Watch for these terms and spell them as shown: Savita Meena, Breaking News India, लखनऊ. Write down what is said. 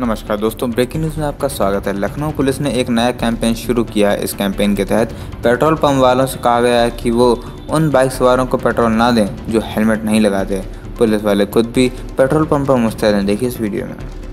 नमस्कार दोस्तों, breaking news में आपका स्वागत है। लखनऊ पुलिस ने एक नया कैंपेन शुरू किया है। इस कैंपेन के तहत पेट्रोल पंप वालों से कहा गया है कि वो उन बाइक सवारों को पेट्रोल ना दें जो हेलमेट नहीं लगाते। पुलिस वाले खुद भी पेट्रोल पंप पर मुस्तैद हैं। देखिए इस वीडियो में।